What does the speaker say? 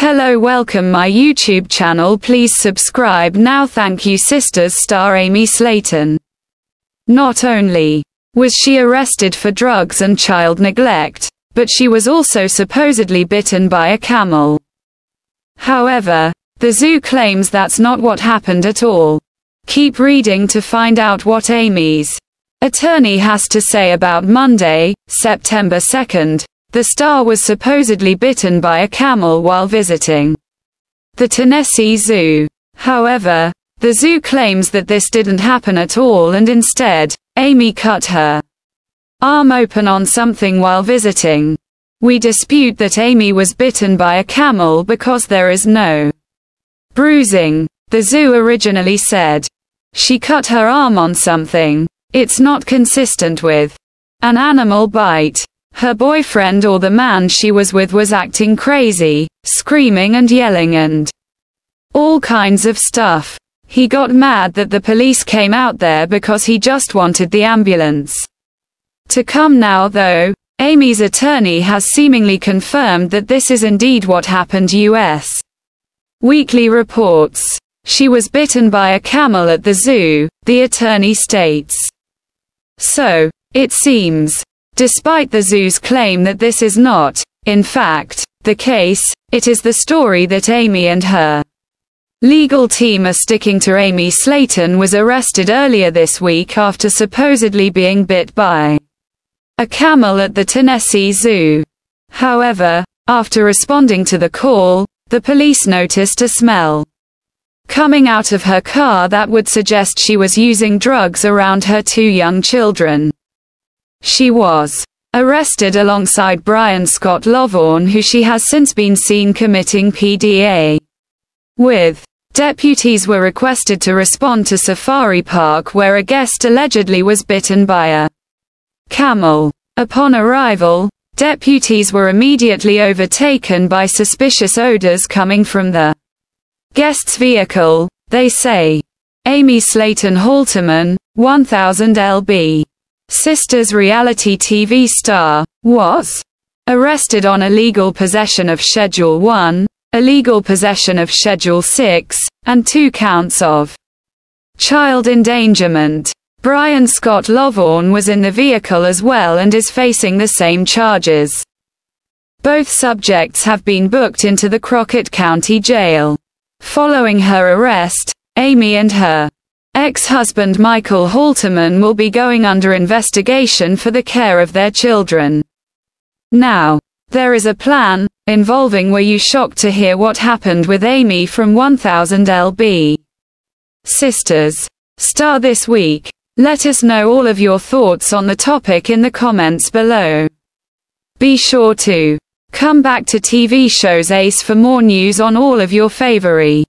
Hello, welcome my YouTube channel, please subscribe now. Thank you. Sisters star Amy Slaton. Not only was she arrested for drugs and child neglect, but she was also supposedly bitten by a camel. However, the zoo claims that's not what happened at all. Keep reading to find out what Amy's attorney has to say about Monday, September 2nd. The star was supposedly bitten by a camel while visiting the Tennessee Zoo. However, the zoo claims that this didn't happen at all, and instead, Amy cut her arm open on something while visiting. We dispute that Amy was bitten by a camel because there is no bruising. The zoo originally said she cut her arm on something. It's not consistent with an animal bite. Her boyfriend or the man she was with was acting crazy, screaming and yelling and all kinds of stuff. He got mad that the police came out there because he just wanted the ambulance to come. Now though, Amy's attorney has seemingly confirmed that this is indeed what happened. U.S. Weekly reports. She was bitten by a camel at the zoo, the attorney states. So, it seems, despite the zoo's claim that this is not, in fact, the case, it is the story that Amy and her legal team are sticking to. Amy Slaton was arrested earlier this week after supposedly being bit by a camel at the Tennessee Zoo. However, after responding to the call, the police noticed a smell coming out of her car that would suggest she was using drugs around her two young children. She was arrested alongside Brian Scott Lovorn, who she has since been seen committing PDA with. Deputies were requested to respond to Safari Park, where a guest allegedly was bitten by a camel. Upon arrival, deputies were immediately overtaken by suspicious odors coming from the guest's vehicle, they say. Amy Slaton-Halterman, 1000 LB. Sisters reality TV star, was arrested on illegal possession of Schedule 1, illegal possession of Schedule 6, and 2 counts of child endangerment. Brian Scott Lovorn was in the vehicle as well and is facing the same charges. Both subjects have been booked into the Crockett County Jail. Following her arrest, Amy and her ex-husband Michael Halterman will be going under investigation for the care of their children. Now, there is a plan involving. Were you shocked to hear what happened with Amy from 1000 LB? Sisters star this week? Let us know all of your thoughts on the topic in the comments below. Be sure to come back to TV Shows Ace for more news on all of your favorite